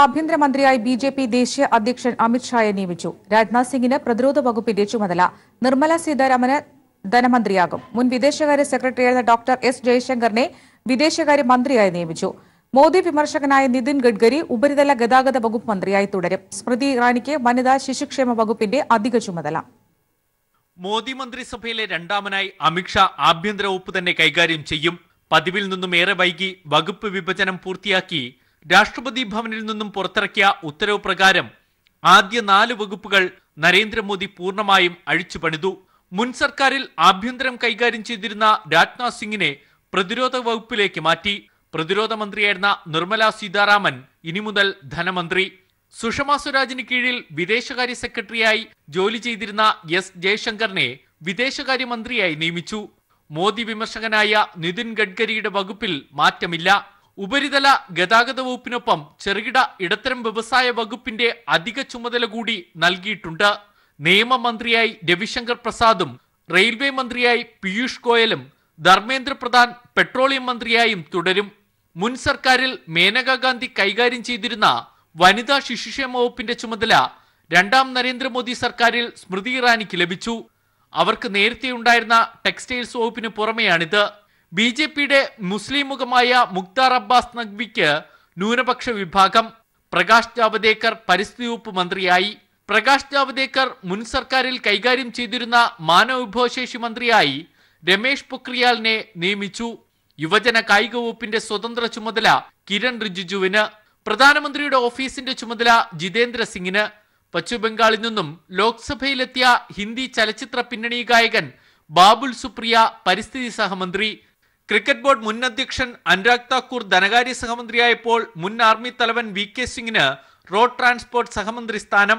ആഭ്യന്തര മന്ത്രിയായി ബിജെപി ദേശീയ അധ്യക്ഷൻ അമിത് ഷായെ നിയമിച്ചു. രാജ്നാഥ് സിംഗിന് പ്രതിരോധ വകുപ്പിന്റെ ചുമതല. നിർമ്മല സീതാരാമന് ധനമന്ത്രിയാകും. മുൻ വിദേശകാര്യ സെക്രട്ടറിയായിരുന്ന ഡോക്ടർ എസ് ജയശങ്കറിനെ വിദേശകാര്യ മന്ത്രിയായി നിയമിച്ചു. മോദി വിമർശകനായ നിതിൻ ഗഡ്കരി ഉപരിതല ഗതാഗത വകുപ്പ് മന്ത്രിയായി തുടരും. സ്മൃതി ഇറാനിക്ക് വനിതാ ശിശുക്ഷേമ വകുപ്പിന്റെ അധിക ചുമതല. മോദി മന്ത്രിസഭയിലെ രണ്ടാമനായി അമിത്ഷാ ആഭ്യന്തര വകുപ്പ് തന്നെ കൈകാര്യം ചെയ്യും. പതിവിൽ നിന്നും ഏറെ വൈകി വകുപ്പ് വിഭജനം പൂർത്തിയാക്കി രാഷ്ട്രപതി ഭവനിൽ നിന്നും പുറത്തിറക്കിയ ഉത്തരവ് പ്രകാരം ആദ്യ 4 വകുപ്പുകൾ നരേന്ദ്രമോദി പൂർണ്ണമായും അഴിച്ചു പണിതു. മുൻ സർക്കാരിൽ ആഭ്യന്തരം കൈകാര്യം ചെയ്തിരുന്ന രാജ്നാഥ് സിംഗിനെ പ്രതിരോധ വകുപ്പിലേക്ക് മാറ്റി. പ്രതിരോധ മന്ത്രിയായിരുന്ന നിർമ്മല സീതാരാമൻ ഇനി മുതൽ ധനമന്ത്രി. സുഷമാ സ്വരാജിന് കീഴിൽ വിദേശകാര്യ സെക്രട്ടറിയായി ജോലി ചെയ്തിരുന്ന എസ് ജയശങ്കറിനെ വിദേശകാര്യമന്ത്രിയായി നിയമിച്ചു. മോദി വിമർശകനായ നിതിൻ ഗഡ്കരിയുടെ വകുപ്പിൽ മാറ്റമില്ല. ഉപരിതല ഗതാഗത വകുപ്പിനൊപ്പം ചെറുകിട ഇടത്തരം വ്യവസായ വകുപ്പിന്റെ അധിക ചുമതല കൂടി നൽകിയിട്ടുണ്ട്. നിയമമന്ത്രിയായി രവിശങ്കർ പ്രസാദും റെയിൽവേ മന്ത്രിയായി പീയൂഷ് ഗോയലും ധർമ്മേന്ദ്ര പ്രധാൻ പെട്രോളിയം മന്ത്രിയായും തുടരും. മുൻ സർക്കാരിൽ മേനകാ ഗാന്ധി കൈകാര്യം ചെയ്തിരുന്ന വനിതാ ശിശുക്ഷേമ വകുപ്പിന്റെ ചുമതല രണ്ടാം നരേന്ദ്രമോദി സർക്കാരിൽ സ്മൃതി ഇറാനിക്ക് ലഭിച്ചു. അവർക്ക് നേരത്തെയുണ്ടായിരുന്ന ടെക്സ്റ്റൈൽസ് വകുപ്പിന് പുറമെയാണിത്. ബി ജെ പിയുടെ മുസ്ലിം മുഖമായ മുഖ്താർ അബ്ബാസ് നഖ്വിക്ക് ന്യൂനപക്ഷ വിഭാഗം. പ്രകാശ് ജാവദേക്കർ പരിസ്ഥിതി വകുപ്പ് മന്ത്രിയായി. പ്രകാശ് ജാവദേക്കർ മുൻ സർക്കാരിൽ കൈകാര്യം ചെയ്തിരുന്ന മാനവ വിഭവശേഷി മന്ത്രിയായി രമേഷ് പൊക്രിയാലിനെ നിയമിച്ചു. യുവജന കായിക വകുപ്പിന്റെ സ്വതന്ത്ര ചുമതല കിരൺ റിജിജുവിന്. പ്രധാനമന്ത്രിയുടെ ഓഫീസിന്റെ ചുമതല ജിതേന്ദ്ര സിംഗിന്. പശ്ചിമബംഗാളിൽ നിന്നും ലോക്സഭയിലെത്തിയ ഹിന്ദി ചലച്ചിത്ര പിന്നണി ഗായകൻ ബാബുൽ സുപ്രിയ പരിസ്ഥിതി സഹമന്ത്രി. ക്രിക്കറ്റ് ബോർഡ് മുൻ അധ്യക്ഷൻ അനുരാഗ് താക്കൂർ ധനകാര്യ സഹമന്ത്രിയായപ്പോൾ മുൻ ആർമി തലവൻ വി കെ സിംഗിന് റോഡ് ട്രാൻസ്പോർട്ട് സഹമന്ത്രി സ്ഥാനം.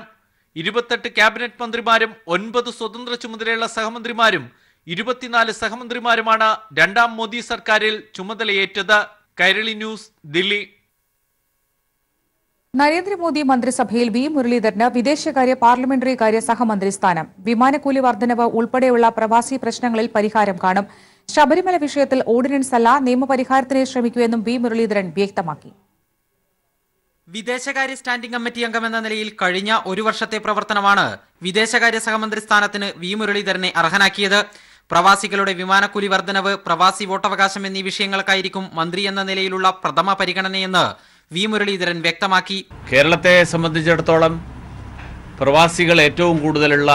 28 ക്യാബിനറ്റ് മന്ത്രിമാരും 9 സ്വതന്ത്ര ചുമതലയുള്ള സഹമന്ത്രിമാരും 24 സഹമന്ത്രിമാരുമാണ് രണ്ടാം മോദി സർക്കാരിൽ ചുമതലയേറ്റത്. കൈരളി ന്യൂസ്, ദില്ലി. നരേന്ദ്രമോദി മന്ത്രിസഭയിൽ വി മുരളീധരന് വിദേശകാര്യ പാർലമെന്ററി കാര്യ സഹമന്ത്രി സ്ഥാനം. വിമാനക്കൂലി വർധനവ് ഉൾപ്പെടെയുള്ള പ്രവാസി പ്രശ്നങ്ങളിൽ പരിഹാരം കാണും. ശബരിമല വിഷയത്തിൽ ഓർഡിനൻസ് അല്ല നിയമപരിഹാരത്തിനെ ശ്രമിക്കുമെന്നും വി മുരളീധരൻ വ്യക്തമാക്കി. വിദേശകാര്യ സ്റ്റാൻഡിംഗ് കമ്മിറ്റി അംഗമെന്ന നിലയിൽ കഴിഞ്ഞ 1 വർഷത്തെ പ്രവർത്തനമാണ് വിദേശകാര്യ സഹമന്ത്രി സ്ഥാനത്തിന് വി മുരളീധരനെ അർഹനാക്കിയത്. പ്രവാസികളുടെ വിമാനക്കൂലി വർധനവ്, പ്രവാസി വോട്ടവകാശം എന്നീ വിഷയങ്ങൾക്കായിരിക്കും മന്ത്രി എന്ന നിലയിലുള്ള പ്രഥമ പരിഗണനയെന്ന് വി മുരളീധരൻ വ്യക്തമാക്കി. കേരളത്തെ സംബന്ധിച്ചിടത്തോളം പ്രവാസികൾ ഏറ്റവും കൂടുതലുള്ള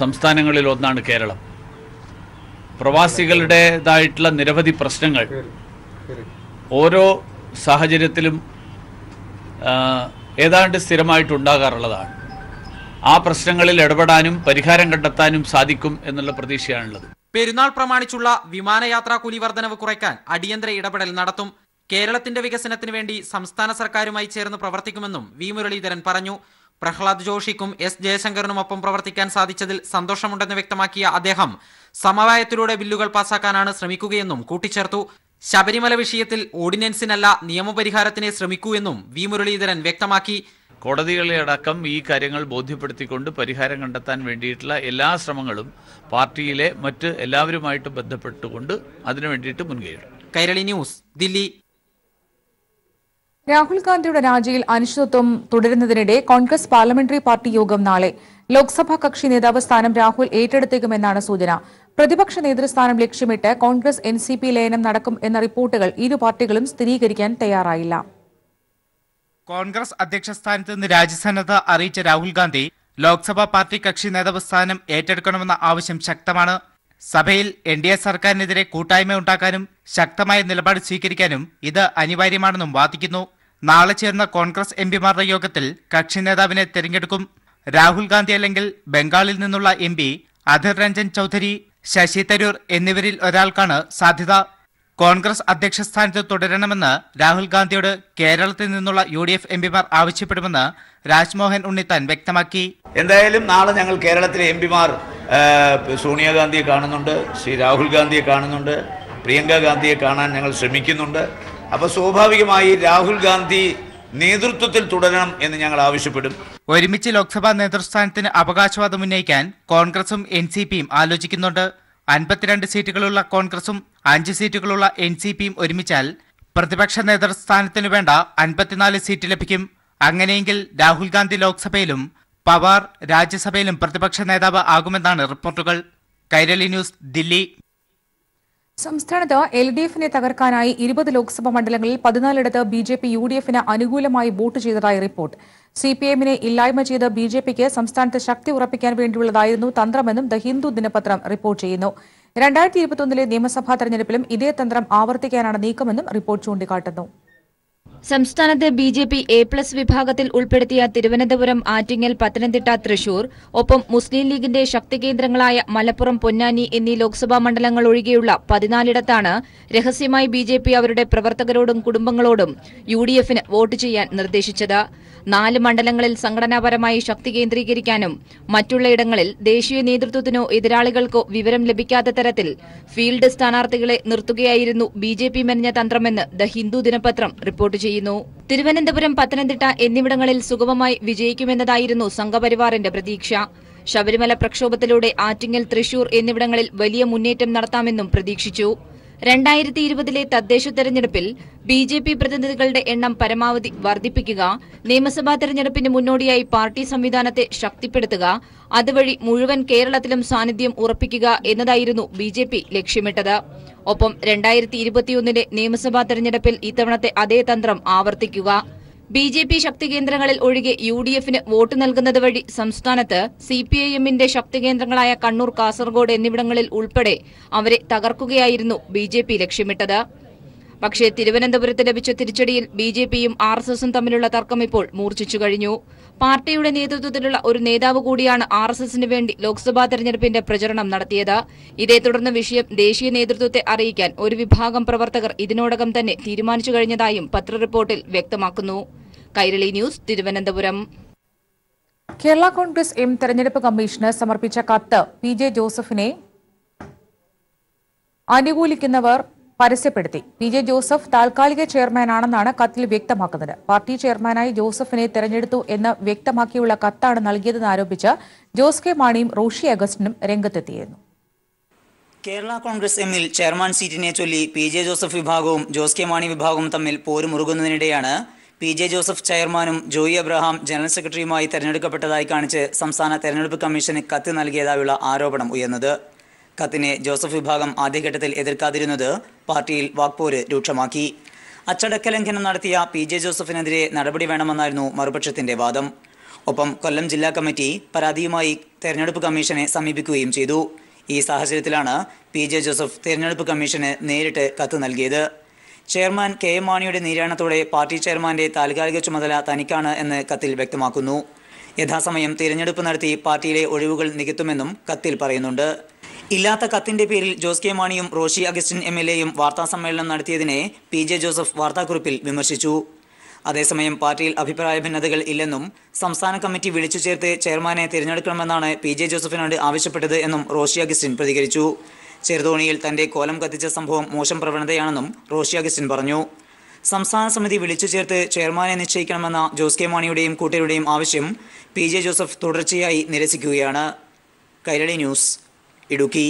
സംസ്ഥാനങ്ങളിൽ ഒന്നാണ് കേരളം. പ്രവാസികളുടേതായിട്ടുള്ള നിരവധി പ്രശ്നങ്ങൾ ഓരോ സാഹചര്യത്തിലും ഏതാണ്ട് സ്ഥിരമായിട്ടുണ്ടാകാറുള്ളതാണ്. ആ പ്രശ്നങ്ങളിൽ ഇടപെടാനും പരിഹാരം കണ്ടെത്താനും സാധിക്കും എന്നുള്ള പ്രതീക്ഷയാണുള്ളത്. പെരുന്നാൾ പ്രമാണിച്ചുള്ള വിമാനയാത്രാ കൂലി വർധനവ് കുറയ്ക്കാൻ അടിയന്തര ഇടപെടൽ നടത്തും. കേരളത്തിന്റെ വികസനത്തിന് വേണ്ടി സംസ്ഥാന സർക്കാരുമായി ചേർന്ന് പ്രവർത്തിക്കുമെന്നും വി മുരളീധരൻ പറഞ്ഞു. പ്രഹ്ലാദ് ജോഷിക്കും എസ് ജയശങ്കറിനുമൊപ്പം പ്രവർത്തിക്കാൻ സാധിച്ചതിൽ സന്തോഷമുണ്ടെന്ന് വ്യക്തമാക്കിയ അദ്ദേഹം സമവായത്തിലൂടെ ബില്ലുകൾ പാസാക്കാനാണ് ശ്രമിക്കുകയെന്നും കൂട്ടിച്ചേർത്തു. ശബരിമല വിഷയത്തിൽ ഓർഡിനൻസിനല്ല നിയമപരിഹാരത്തിനെ ശ്രമിക്കൂ എന്നും വി മുരളീധരൻ വ്യക്തമാക്കി. കോടതികളെ അടക്കം ഈ കാര്യങ്ങൾ ബോധ്യപ്പെടുത്തിക്കൊണ്ട് പരിഹാരം കണ്ടെത്താൻ വേണ്ടിയിട്ടുള്ള എല്ലാ ശ്രമങ്ങളും പാർട്ടിയിലെ മറ്റ് എല്ലാവരുമായിട്ട് ബന്ധപ്പെട്ടുകൊണ്ട് അതിനു വേണ്ടിയിട്ട് മുൻകൈയെടുക്കും. കൈരളി ന്യൂസ്, ദില്ലി. രാഹുൽ ഗാന്ധിയുടെ രാജിയിൽ അനിശ്ചിതത്വം തുടരുന്നതിനിടെ കോൺഗ്രസ് പാർലമെന്ററി പാർട്ടി യോഗം നാളെ. ലോക്സഭാ കക്ഷി നേതാവ് സ്ഥാനം രാഹുൽ ഏറ്റെടുത്തേക്കുമെന്നാണ് സൂചന. പ്രതിപക്ഷ നേതൃസ്ഥാനം ലക്ഷ്യമിട്ട് കോൺഗ്രസ് NCP ലയനം നടക്കും എന്ന റിപ്പോർട്ടുകൾ ഇരു പാർട്ടികളും സ്ഥിരീകരിക്കാൻ തയ്യാറായില്ല. കോൺഗ്രസ് അധ്യക്ഷ സ്ഥാനത്ത് നിന്ന് രാജ്യസന്നദ്ധ അറിയിച്ച രാഹുൽ ഗാന്ധി ലോക്സഭാ പാർട്ടി കക്ഷി നേതാവ് സ്ഥാനം ഏറ്റെടുക്കണമെന്ന ആവശ്യം ശക്തമാണ്. സഭയിൽ NDA സർക്കാരിനെതിരെ കൂട്ടായ്മ ഉണ്ടാക്കാനും ശക്തമായ നിലപാട് സ്വീകരിക്കാനും ഇത് അനിവാര്യമാണെന്നും വാദിക്കുന്നു. നാളെ ചേർന്ന കോൺഗ്രസ് MP മാരുടെ യോഗത്തിൽ കക്ഷി നേതാവിനെ തെരഞ്ഞെടുക്കും. രാഹുൽ ഗാന്ധി അല്ലെങ്കിൽ ബംഗാളിൽ നിന്നുള്ള MP അധിർ രഞ്ജൻ ചൌധരി, ശശി തരൂർ എന്നിവരിൽ ഒരാൾക്കാണ് സാധ്യത. കോൺഗ്രസ് അധ്യക്ഷ സ്ഥാനത്ത് തുടരണമെന്ന് രാഹുൽ ഗാന്ധിയോട് കേരളത്തിൽ നിന്നുള്ള UDF MP മാർ ആവശ്യപ്പെടുമെന്ന് രാജ്മോഹൻ ഉണ്ണിത്താൻ വ്യക്തമാക്കി. എന്തായാലും നാളെ ഞങ്ങൾ കേരളത്തിലെ MP മാർ സോണിയാഗാന്ധിയെ കാണുന്നുണ്ട്, ശ്രീ രാഹുൽ ഗാന്ധിയെ കാണുന്നുണ്ട്, പ്രിയങ്ക ഗാന്ധിയെ കാണാൻ ഞങ്ങൾ ശ്രമിക്കുന്നുണ്ട്. അപ്പോൾ സ്വാഭാവികമായി രാഹുൽ ഗാന്ധി നേതൃത്വത്തിൽ തുടരണം എന്ന് ഞങ്ങൾ ആവശ്യപ്പെടും. ഒരുമിച്ച് ലോക്സഭാ നേതൃസ്ഥാനത്തിന് അവകാശവാദം ഉന്നയിക്കാൻ കോൺഗ്രസും NCP യും ആലോചിക്കുന്നുണ്ട്. 52 സീറ്റുകളുള്ള കോൺഗ്രസും 5 സീറ്റുകളുള്ള NCP യും ഒരുമിച്ചാൽ പ്രതിപക്ഷ നേതൃസ്ഥാനത്തിനു വേണ്ട 54 സീറ്റ് ലഭിക്കും. അങ്ങനെയെങ്കിൽ രാഹുൽ ഗാന്ധി ലോക്സഭയിലും പവാർ രാജ്യസഭയിലും പ്രതിപക്ഷ നേതാവ് ആകുമെന്നാണ് റിപ്പോർട്ടുകൾ. കൈരളി ന്യൂസ്, ദില്ലി. സംസ്ഥാനത്ത് എൽഡിഎഫിനെ തകർക്കാനായി 20 ലോക്സഭാ മണ്ഡലങ്ങളിൽ 14 ബിജെപി യുഡിഎഫിന് അനുകൂലമായി വോട്ട് ചെയ്തതായി റിപ്പോർട്ട്. സിപിഎമ്മിനെ ഇല്ലായ്മ ചെയ്ത് ബിജെപിക്ക് സംസ്ഥാനത്ത് ശക്തി ഉറപ്പിക്കാൻ വേണ്ടിയുള്ളതായിരുന്നു തന്ത്രമെന്നും ദ ഹിന്ദു ദിനപത്രം റിപ്പോർട്ട് ചെയ്യുന്നു. 2021 നിയമസഭാ തെരഞ്ഞെടുപ്പിലും ഇതേ തന്ത്രം ആവർത്തിക്കാനാണ് നീക്കമെന്നും റിപ്പോർട്ട് ചൂണ്ടിക്കാട്ടുന്നു. സംസ്ഥാനത്ത് ബിജെപി A+ വിഭാഗത്തിൽ ഉൾപ്പെടുത്തിയ തിരുവനന്തപുരം, ആറ്റിങ്ങൽ, പത്തനംതിട്ട, തൃശൂർ, ഒപ്പം മുസ്ലിം ലീഗിന്റെ ശക്തികേന്ദ്രങ്ങളായ മലപ്പുറം, പൊന്നാനി എന്നീ ലോക്സഭാ മണ്ഡലങ്ങൾ ഒഴികെയുള്ള 14 രഹസ്യമായി ബിജെപി അവരുടെ പ്രവർത്തകരോടും കുടുംബങ്ങളോടും യുഡിഎഫിന് വോട്ട് ചെയ്യാൻ നിർദ്ദേശിച്ചത്. 4 മണ്ഡലങ്ങളിൽ സംഘടനാപരമായി ശക്തി കേന്ദ്രീകരിക്കാനും മറ്റുള്ളയിടങ്ങളിൽ ദേശീയ നേതൃത്വത്തിനോ എതിരാളികൾക്കോ വിവരം ലഭിക്കാത്ത തരത്തിൽ ഫീൽഡ് സ്ഥാനാർത്ഥികളെ നിർത്തുകയായിരുന്നു ബിജെപി മെനഞ്ഞ തന്ത്രമെന്ന് ദ ഹിന്ദു ദിനപത്രം റിപ്പോർട്ട് ചെയ്യുന്നു. തിരുവനന്തപുരം, പത്തനംതിട്ട എന്നിവിടങ്ങളിൽ സുഗമമായി വിജയിക്കുമെന്നതായിരുന്നു സംഘപരിവാറിന്റെ പ്രതീക്ഷ. ശബരിമല പ്രക്ഷോഭത്തിലൂടെ ആറ്റിങ്ങൽ, തൃശൂർ എന്നിവിടങ്ങളിൽ വലിയ മുന്നേറ്റം നടത്താമെന്നും പ്രതീക്ഷിച്ചു. 2020 തദ്ദേശ തെരഞ്ഞെടുപ്പിൽ ബിജെപി പ്രതിനിധികളുടെ എണ്ണം പരമാവധി വർദ്ധിപ്പിക്കുക, നിയമസഭാ തെരഞ്ഞെടുപ്പിന് മുന്നോടിയായി പാർട്ടി സംവിധാനത്തെ ശക്തിപ്പെടുത്തുക, അതുവഴി മുഴുവൻ കേരളത്തിലും സാന്നിധ്യം ഉറപ്പിക്കുക എന്നതായിരുന്നു ബിജെപി ലക്ഷ്യമിട്ടത്. ഒപ്പം 2021 നിയമസഭാ തെരഞ്ഞെടുപ്പിൽ ഇത്തവണത്തെ അതേ തന്ത്രം ആവർത്തിക്കുക. ബിജെപി ശക്തികേന്ദ്രങ്ങളിൽ ഒഴികെ യുഡിഎഫിന് വോട്ട് നൽകുന്നത് വഴി സംസ്ഥാനത്ത് സിപിഐഎമ്മിന്റെ ശക്തികേന്ദ്രങ്ങളായ കണ്ണൂർ, കാസർഗോഡ് എന്നിവിടങ്ങളിൽ ഉൾപ്പെടെ അവരെ തകർക്കുകയായിരുന്നു ബിജെപി ലക്ഷ്യമിട്ടത്. പക്ഷേ തിരുവനന്തപുരത്ത് ലഭിച്ച തിരിച്ചടിയിൽ ബിജെപിയും RSSും തമ്മിലുള്ള തർക്കം ഇപ്പോൾ മൂർച്ഛിച്ചു കഴിഞ്ഞു. പാർട്ടിയുടെ നേതൃത്വത്തിലുള്ള ഒരു നേതാവ് കൂടിയാണ് RSSന് വേണ്ടി ലോക്സഭാ തെരഞ്ഞെടുപ്പിന്റെ പ്രചരണം നടത്തിയത്. ഇതേ തുടർന്ന് വിഷയം ദേശീയ നേതൃത്വത്തെ അറിയിക്കാൻ ഒരു വിഭാഗം പ്രവർത്തകർ ഇതിനോടകം തന്നെ തീരുമാനിച്ചു കഴിഞ്ഞതായും പത്രറിപ്പോർട്ടിൽ വ്യക്തമാക്കുന്നു. കൈരളി ന്യൂസ്, തിരുവനന്തപുരം. കേരള കോൺഗ്രസ് എം തെരഞ്ഞെടുപ്പ് കമ്മീഷന് സമർപ്പിച്ച കത്ത് P.J. ജോസഫിനെ അനുകൂലിക്കുന്നവർ പരസ്യപ്പെടുത്തി. P.J. ജോസഫ് താൽക്കാലിക ചെയർമാനാണെന്നാണ് കത്തിൽ വ്യക്തമാക്കുന്നത്. പാർട്ടി ചെയർമാനായി ജോസഫിനെ തെരഞ്ഞെടുത്തു എന്ന് വ്യക്തമാക്കിയുള്ള കത്താണ് നൽകിയതെന്ന് ആരോപിച്ച് ജോസ് കെ മാണിയും റോഷി അഗസ്റ്റിനും രംഗത്തെത്തിയിരുന്നു. കേരള കോൺഗ്രസ് എമ്മിൽ ചെയർമാൻ സീറ്റിനെ ചൊല്ലി P.J. ജോസഫ് വിഭാഗവും ജോസ് കെ മാണി വിഭാഗവും തമ്മിൽ പോരുമുറുകുന്നതിനിടെയാണ് P.J. ജോസഫ് ചെയർമാനും ജോയി അബ്രഹാം ജനറൽ സെക്രട്ടറിയുമായി തെരഞ്ഞെടുക്കപ്പെട്ടതായി കാണിച്ച് സംസ്ഥാന തെരഞ്ഞെടുപ്പ് കമ്മീഷന് കത്ത് നൽകിയതായുള്ള ആരോപണം ഉയർന്നത്. കത്തിനെ ജോസഫ് വിഭാഗം ആദ്യഘട്ടത്തിൽ എതിർക്കാതിരുന്നത് പാർട്ടിയിൽ വാക്പോര് രൂക്ഷമാക്കി. അച്ചടക്ക ലംഘനം നടത്തിയ P.J. ജോസഫിനെതിരെ നടപടി വേണമെന്നായിരുന്നു മറുപക്ഷത്തിന്റെ വാദം. ഒപ്പം കൊല്ലം ജില്ലാ കമ്മിറ്റി പരാതിയുമായി തെരഞ്ഞെടുപ്പ് കമ്മീഷനെ സമീപിക്കുകയും ചെയ്തു. ഈ സാഹചര്യത്തിലാണ് P.J. ജോസഫ് തെരഞ്ഞെടുപ്പ് കമ്മീഷന് നേരിട്ട് കത്ത് നൽകിയത്. Chairman K.M. മാണിയുടെ നിര്യാണത്തോടെ പാർട്ടി ചെയർമാന്റെ താൽക്കാലിക ചുമതല തനിക്കാണ് എന്ന് കത്തിൽ വ്യക്തമാക്കുന്നു. യഥാസമയം തിരഞ്ഞെടുപ്പ് നടത്തി പാർട്ടിയിലെ ഒഴിവുകൾ നികത്തുമെന്നും കത്തിൽ പറയുന്നുണ്ട്. ഇല്ലാത്ത കത്തിന്റെ പേരിൽ ജോസ് കെ മാണിയും റോഷി അഗസ്റ്റിൻ MLAയും വാർത്താസമ്മേളനം നടത്തിയതിനെ P.J. ജോസഫ് വാർത്താക്കുറിപ്പിൽ വിമർശിച്ചു. അതേസമയം പാർട്ടിയിൽ അഭിപ്രായ ഭിന്നതകൾ ഇല്ലെന്നും സംസ്ഥാന കമ്മിറ്റി വിളിച്ചു ചേർത്ത് ചെയർമാനെ തിരഞ്ഞെടുക്കണമെന്നാണ് P.J. ജോസഫിനോട് ആവശ്യപ്പെട്ടത് എന്നും റോഷി അഗസ്റ്റിൻ പ്രതികരിച്ചു. ചെറുതോണിയിൽ തന്റെ കോലം കത്തിച്ച സംഭവം മോശം പ്രവണതയാണെന്നും റോഷി അഗസ്റ്റിൻ പറഞ്ഞു. സംസ്ഥാന സമിതി വിളിച്ചു ചേർത്ത് ചെയർമാനെ നിശ്ചയിക്കണമെന്ന ജോസ് കെ മാണിയുടെയും കൂട്ടരുടെയും ആവശ്യം P.J. ജോസഫ് തുടർച്ചയായി നിരസിക്കുകയാണ്. കൈരളി ന്യൂസ്, ഇടുക്കി.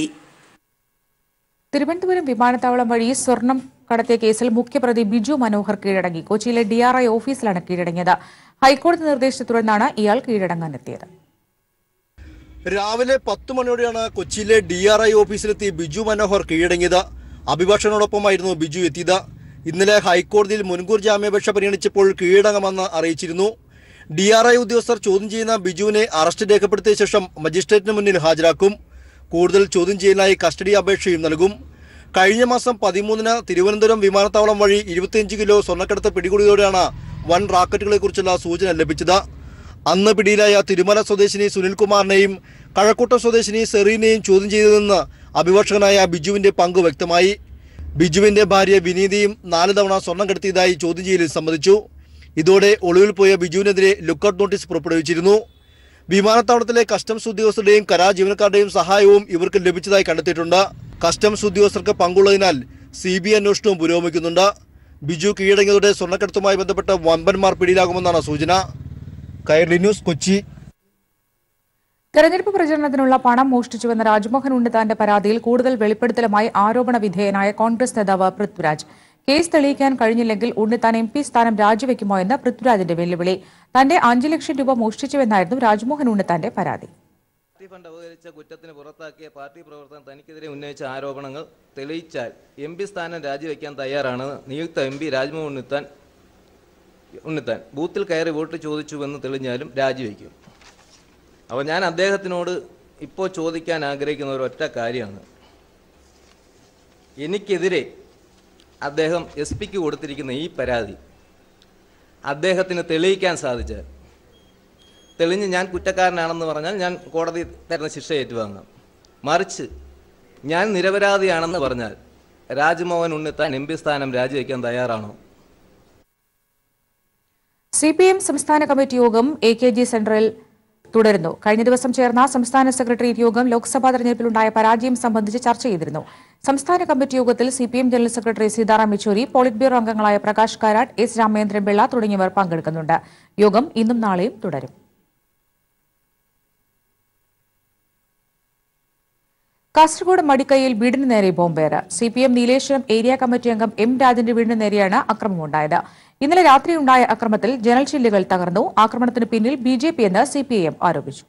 തിരുവനന്തപുരം വിമാനത്താവളം വഴി സ്വർണം കടത്തിയ കേസിൽ മുഖ്യപ്രതി ബിജു മനോഹർ കീഴടങ്ങി. കൊച്ചിയിലെ DRI ഓഫീസിലാണ് കീഴടങ്ങിയത്. ഹൈക്കോടതി നിർദ്ദേശത്തെ തുടർന്നാണ് ഇയാൾ കീഴടങ്ങാനെത്തിയത്. രാവിലെ 10 മണിയോടെയാണ് കൊച്ചിയിലെ DRI ഓഫീസിലെത്തി ബിജു മനോഹർ കീഴടങ്ങിയത്. അഭിഭാഷകനോടൊപ്പമായിരുന്നു ബിജു എത്തിയത്. ഇന്നലെ ഹൈക്കോടതിയിൽ മുൻകൂർ ജാമ്യാപേക്ഷ പരിഗണിച്ചപ്പോൾ കീഴടങ്ങുമെന്ന് അറിയിച്ചിരുന്നു. DRI ഉദ്യോഗസ്ഥർ ചോദ്യം ചെയ്യുന്ന ബിജുവിനെ അറസ്റ്റ് രേഖപ്പെടുത്തിയ ശേഷം മജിസ്ട്രേറ്റിന് മുന്നിൽ ഹാജരാക്കും. കൂടുതൽ ചോദ്യം ചെയ്യലിനായി കസ്റ്റഡി അപേക്ഷയും നൽകും. കഴിഞ്ഞ മാസം 13-ന് തിരുവനന്തപുരം വിമാനത്താവളം വഴി 25 കിലോ സ്വർണ്ണക്കടത്ത് പിടികൂടിയതോടെയാണ് വൻ റാക്കറ്റുകളെക്കുറിച്ചുള്ള സൂചന ലഭിച്ചത്. അന്ന് പിടിയിലായ തിരുമല സ്വദേശിനി സുനിൽകുമാറിനെയും കഴക്കൂട്ടം സ്വദേശിനി സെറീനെയും ചോദ്യം ചെയ്തതെന്ന് അഭിഭാഷകനായ ബിജുവിന്റെ പങ്ക് വ്യക്തമായി. ബിജുവിന്റെ ഭാര്യ വിനീതിയും 4 തവണ സ്വർണം കടത്തിയതായി ചോദ്യം ചെയ്യലിൽ സമ്മതിച്ചു. ഇതോടെ ഒളിവിൽ പോയ ബിജുവിനെതിരെ ലുക്കൌട്ട് നോട്ടീസ് പുറപ്പെടുവിച്ചിരുന്നു. വിമാനത്താവളത്തിലെ കസ്റ്റംസ് ഉദ്യോഗസ്ഥരുടെയും കരാർ ജീവനക്കാരുടെയും സഹായവും ഇവർക്ക് ലഭിച്ചതായി കണ്ടെത്തിയിട്ടുണ്ട്. കസ്റ്റംസ് ഉദ്യോഗസ്ഥർക്ക് പങ്കുള്ളതിനാൽ CBI അന്വേഷണവും പുരോഗമിക്കുന്നുണ്ട്. ബിജു കീഴടങ്ങിയതോടെ സ്വർണ്ണക്കടത്തുമായി ബന്ധപ്പെട്ട വമ്പന്മാർ പിടിയിലാകുമെന്നാണ് സൂചന. കൈരളി ന്യൂസ്, കൊച്ചി. തെരഞ്ഞെടുപ്പ് പ്രചരണത്തിനുള്ള പണം മോഷ്ടിച്ചുവെന്ന രാജ്മോഹൻ ഉണ്ണിത്താന്റെ പരാതിയിൽ കൂടുതൽ വെളിപ്പെടുത്തലുമായി ആരോപണ വിധേയനായ കോൺഗ്രസ് നേതാവ് പൃഥ്വിരാജ്. കേസ് തെളിയിക്കാൻ കഴിഞ്ഞില്ലെങ്കിൽ ഉടൻ താൻ എം പി സ്ഥാനം രാജിവെക്കുമോ എന്ന പൃഥ്വിരാജിന്റെ വെല്ലുവിളി. തന്റെ 5 ലക്ഷം രൂപ മോഷ്ടിച്ചുവെന്നായിരുന്നു രാജ്മോഹൻ ഉണ്ണിത്താന്റെ പരാതി. പാർട്ടി ഫണ്ട് അപഹരിച്ച കുറ്റത്തിന് പുറത്താക്കിയ പാർട്ടി പ്രവർത്തകൻ തനിക്കെതിരെ ഉന്നയിച്ച ആരോപണങ്ങൾ തെളിയിച്ചാൽ എം പി സ്ഥാനം രാജിവെക്കാൻ തയ്യാറാണെന്ന് നിയുക്ത എം പി രാജ്മോഹൻ ഉണ്ണിത്താൻ ബൂത്തിൽ കയറി വോട്ട് ചോദിച്ചുവെന്ന് തെളിഞ്ഞാലും രാജിവെക്കും. അപ്പോൾ ഞാൻ അദ്ദേഹത്തിനോട് ഇപ്പോൾ ചോദിക്കാൻ ആഗ്രഹിക്കുന്ന ഒരു ഒറ്റ കാര്യമാണ്, എനിക്കെതിരെ അദ്ദേഹം എസ് പിക്ക് കൊടുത്തിരിക്കുന്ന ഈ പരാതി അദ്ദേഹത്തിന് തെളിയിക്കാൻ സാധിച്ചാൽ, തെളിഞ്ഞ് ഞാൻ കുറ്റക്കാരനാണെന്ന് പറഞ്ഞാൽ ഞാൻ കോടതി തരുന്ന ശിക്ഷ ഏറ്റുവാങ്ങാം. മറിച്ച് ഞാൻ നിരപരാധിയാണെന്ന് പറഞ്ഞാൽ രാജ്മോഹൻ ഉണ്ണിത്താൻ എം പി സ്ഥാനം രാജിവെക്കാൻ തയ്യാറാണോ? സിപിഎം സംസ്ഥാന കമ്മിറ്റി യോഗം എകെജി സെന്ററിൽ തുടരുന്നു. കഴിഞ്ഞ ദിവസം ചേർന്ന സംസ്ഥാന സെക്രട്ടേറിയറ്റ് യോഗം ലോക്സഭാ തെരഞ്ഞെടുപ്പിലുണ്ടായ പരാജയം സംബന്ധിച്ച് ചർച്ച ചെയ്തിരുന്നു. സംസ്ഥാന കമ്മിറ്റി യോഗത്തിൽ CPM general secretary Sitaram Yechury, polit bureau അംഗങ്ങളായ പ്രകാശ് കാരാട്ട്, എസ് രാമേന്ദ്രൻപിള്ള തുടങ്ങിയവർ പങ്കെടുക്കുന്നുണ്ട്. യോഗം ഇന്നും നാളെയും തുടരും. കാസർഗോഡ് മടിക്കൈയിൽ വീടിന് നേരെ ബോംബേറ്. സിപിഎം നീലേശ്വരം ഏരിയ കമ്മിറ്റി അംഗം എം രാജന്റെ വീടിന് നേരെയാണ് അക്രമമുണ്ടായത്. ഇന്നലെ രാത്രിയുണ്ടായ അക്രമത്തിൽ ജനൽ ചില്ലുകൾ തകർന്നു. ആക്രമണത്തിന് പിന്നിൽ ബിജെപി എന്ന് സിപിഐഎം ആരോപിച്ചു.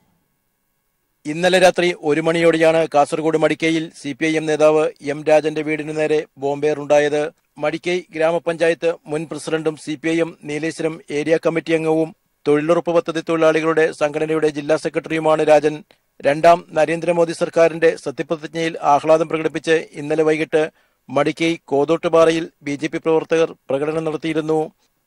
ഇന്നലെ രാത്രി 1 മണിയോടെയാണ് കാസർഗോഡ് മടിക്കൈയിൽ സിപിഐഎം നേതാവ് എം രാജന്റെ വീടിന് നേരെ ബോംബേറുണ്ടായത്. മടിക്കൈ ഗ്രാമപഞ്ചായത്ത് മുൻ പ്രസിഡന്റും സിപിഐഎം നീലേശ്വരം ഏരിയ കമ്മിറ്റി അംഗവും തൊഴിലുറപ്പ് പദ്ധതി തൊഴിലാളികളുടെ സംഘടനയുടെ ജില്ലാ സെക്രട്ടറിയുമാണ് രാജൻ. 2ാം നരേന്ദ്രമോദി സർക്കാരിന്റെ സത്യപ്രതിജ്ഞയിൽ ആഹ്ലാദം പ്രകടിപ്പിച്ച് ഇന്നലെ വൈകിട്ട് മടിക്കൈ കോതോട്ടുപാറയിൽ ബിജെപി പ്രവർത്തകർ പ്രകടനം നടത്തിയിരുന്നു.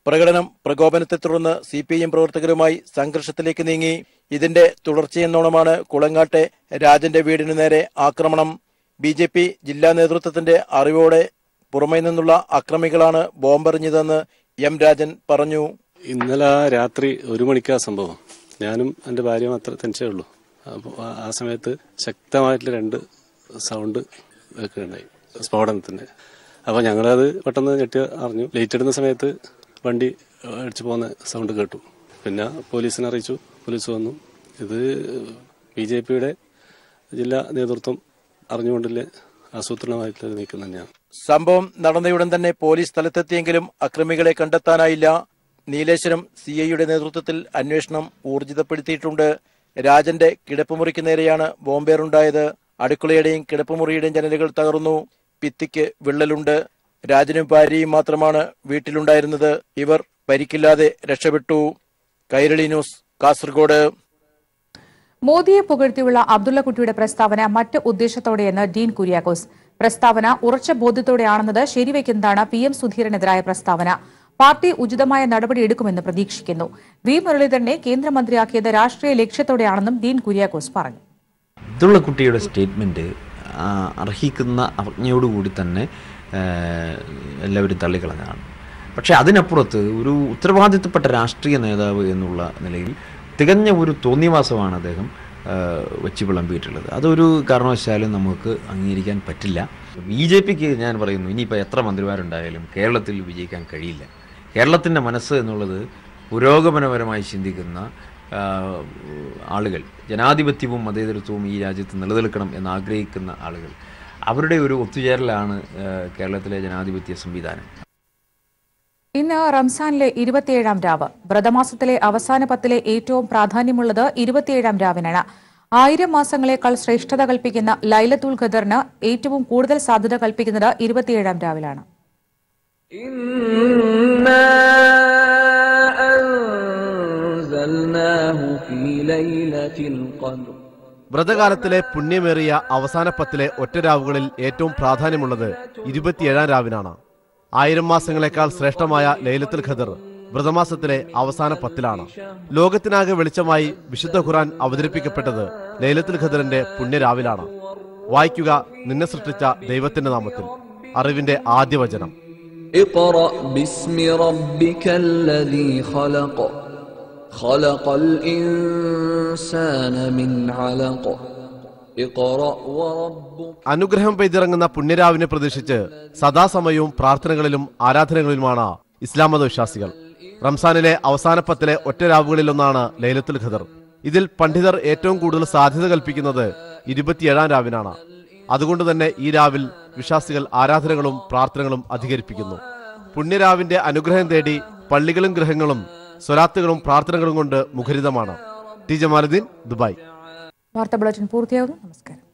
പ്രകടനം പ്രകോപനത്തെ തുടർന്ന് സിപിഐഎം പ്രവർത്തകരുമായി സംഘർഷത്തിലേക്ക് നീങ്ങി. ഇതിന്റെ തുടർച്ചയെന്നോണമാണ് കുളങ്ങാട്ടെ രാജന്റെ വീടിനു നേരെ ആക്രമണം. ബിജെപി ജില്ലാ നേതൃത്വത്തിന്റെ അറിവോടെ പുറമെ നിന്നുള്ള അക്രമികളാണ് ബോംബെറിഞ്ഞതെന്ന് എം രാജൻ പറഞ്ഞു. ഇന്നലെ രാത്രി 1 മണിക്കാ സംഭവം. ഞാനും എന്റെ ഭാര്യയും അത്ര തനിച്ചേ ഉള്ളൂ. അപ്പോൾ ആ സമയത്ത് ശക്തമായിട്ടുള്ള 2 സൗണ്ട് ഒക്കെ ഉണ്ടായി സ്ഫോടനത്തിൻ്റെ. അപ്പോൾ ഞങ്ങളത് പെട്ടെന്ന് ഞെട്ടി അറിഞ്ഞു. ലേറ്റ് ഇടുന്ന സമയത്ത് വണ്ടി അടിച്ചു പോകുന്ന സൗണ്ട് കേട്ടു. പിന്നെ പോലീസിനെ അറിയിച്ചു, പോലീസ് വന്നു. ഇത് ബി ജെ പിയുടെ ജില്ലാ നേതൃത്വം അറിഞ്ഞുകൊണ്ടില്ലേ ആസൂത്രണമായിട്ടുള്ള നീക്കം തന്നെയാണ്. സംഭവം നടന്നയുടൻ തന്നെ പോലീസ് സ്ഥലത്തെത്തിയെങ്കിലും അക്രമികളെ കണ്ടെത്താനായില്ല. നീലേശ്വരം സിഐയുടെ നേതൃത്വത്തിൽ അന്വേഷണം ഊർജിതപ്പെടുത്തിയിട്ടുണ്ട്. രാജന്റെ കിടപ്പുമുറിക്ക് നേരെയാണ് ബോംബേറുണ്ടായത്. അടുക്കളയുടെയും കിടപ്പുമുറിയുടെയും ജനലുകൾ തകർന്നു. ഭിത്തിക്ക് വിള്ളലുണ്ട്. രാജനും ഭാര്യയും മാത്രമാണ് വീട്ടിലുണ്ടായിരുന്നത്. ഇവർ പരിക്കില്ലാതെ രക്ഷപ്പെട്ടു. കൈരളി ന്യൂസ്, കാസർഗോഡ്. മോദിയെ പുകഴ്ത്തിയുള്ള അബ്ദുള്ളക്കുട്ടിയുടെ പ്രസ്താവന മറ്റ് ഉദ്ദേശത്തോടെയെന്ന് ഡീൻ കുര്യാക്കോസ്. പ്രസ്താവന ഉറച്ച ബോധ്യത്തോടെയാണെന്നത് ശരിവയ്ക്കുന്നതാണ് പി എം സുധീരനെതിരായ പ്രസ്താവന. പാർട്ടി ഉചിതമായ നടപടിയെടുക്കുമെന്ന് പ്രതീക്ഷിക്കുന്നു. വി മുരളീധരനെ കേന്ദ്രമന്ത്രിയാക്കിയത് രാഷ്ട്രീയ ലക്ഷ്യത്തോടെയാണെന്നും ഡീൻ കുര്യാക്കോസ് പറഞ്ഞു. അബ്ദുള്ളക്കുട്ടിയുടെ സ്റ്റേറ്റ്മെന്റ് അർഹിക്കുന്ന അവജ്ഞയോടുകൂടി തന്നെ എല്ലാവരും തള്ളിക്കളഞ്ഞതാണ്. പക്ഷേ അതിനപ്പുറത്ത് ഒരു ഉത്തരവാദിത്തപ്പെട്ട രാഷ്ട്രീയ നേതാവ് എന്നുള്ള നിലയിൽ തികഞ്ഞ ഒരു തോന്നിവാസമാണ് അദ്ദേഹം വെച്ച് വിളമ്പിയിട്ടുള്ളത്. അതൊരു കാരണവശാലും നമുക്ക് അംഗീകരിക്കാൻ പറ്റില്ല. ബി ജെ പിക്ക് ഞാൻ പറയുന്നു, ഇനിയിപ്പോൾ എത്ര മന്ത്രിമാരുണ്ടായാലും കേരളത്തിൽ വിജയിക്കാൻ കഴിയില്ല. കേരളത്തിൻ്റെ മനസ്സ് എന്നുള്ളത് പുരോഗമനപരമായി ചിന്തിക്കുന്ന ആളുകൾ, ജനാധിപത്യവും മതേതരത്വവും ഈ രാജ്യത്ത് നിലനിൽക്കണം എന്നാഗ്രഹിക്കുന്ന ആളുകൾ, അവരുടെ ഒരു ഒത്തുചേരലാണ് കേരളത്തിലെ ജനാധിപത്യ സംവിധാനം. ഇന്ന് റംസാനിലെ 27ാം രാവ്. വ്രതമാസത്തിലെ അവസാന 10ലെ ഏറ്റവും പ്രാധാന്യമുള്ളത് 27ാം രാവിനാണ്. 1000 മാസങ്ങളെക്കാൾ ശ്രേഷ്ഠത കൽപ്പിക്കുന്ന ലൈലത്തുൽ ഖദറിന് ഏറ്റവും കൂടുതൽ സാധ്യത കൽപ്പിക്കുന്നത് 27ാം രാവിലാണ്. ഇന്നാ അൻസൽനാഹു ഫീ ലൈലത്തിൽ ഖദർ. വ്രതകാലത്തിലെ പുണ്യമേറിയ അവസാന 10ലെ ഒറ്റ രാവുകളിൽ ഏറ്റവും പ്രാധാന്യമുള്ളത് 27ാം രാവിനാണ്. 1000 മാസങ്ങളെക്കാൾ ശ്രേഷ്ഠമായ ലൈലത്തുൽ ഖദർ വ്രതമാസത്തിലെ അവസാന 10ലാണ്. ലോകത്തിനാകെ വെളിച്ചമായി വിശുദ്ധ ഖുർആൻ അവതരിപ്പിക്കപ്പെട്ടത് ലൈലത്തുൽ ഖദറിന്റെ പുണ്യരാവിലാണ്. വായിക്കുക, നിന്നെ സൃഷ്ടിച്ച ദൈവത്തിന്റെ നാമത്തിൽ. അറിവിന്റെ ആദ്യ വചനം. ഇഖ്റ ബിസ്മി റബ്ബികല്ലദീ ഖലഖ ഖലഖൽ ഇൻസാന മിൻ അലഖ. അനുഗ്രഹം പെയ്തിറങ്ങുന്ന പുണ്യരാവിനെ പ്രതീക്ഷിച്ച് സദാസമയവും പ്രാർത്ഥനകളിലും ആരാധനകളിലുമാണ് ഇസ്ലാം മതവിശ്വാസികൾ. റംസാനിലെ അവസാന 10ലെ ഒറ്റ രാവുകളിലൊന്നാണ് ലൈലത്തുൽ ഖദർ. ഇതിൽ പണ്ഡിതർ ഏറ്റവും കൂടുതൽ സാധ്യത കൽപ്പിക്കുന്നത് 27ാം രാവിനാണ്. അതുകൊണ്ട് തന്നെ ഈ രാവിൽ വിശ്വാസികൾ ആരാധനകളും പ്രാർത്ഥനകളും അധികരിപ്പിക്കുന്നു. പുണ്യരാവിന്റെ അനുഗ്രഹം തേടി പള്ളികളും ഗൃഹങ്ങളും സ്വലാത്തുകളും പ്രാർത്ഥനകളും കൊണ്ട് മുഖരിതമാണ്. T Jamaluddin, Dubai. വാർത്താ ബുള്ളറ്റിൻ പൂർത്തിയാകുന്നു. നമസ്കാരം.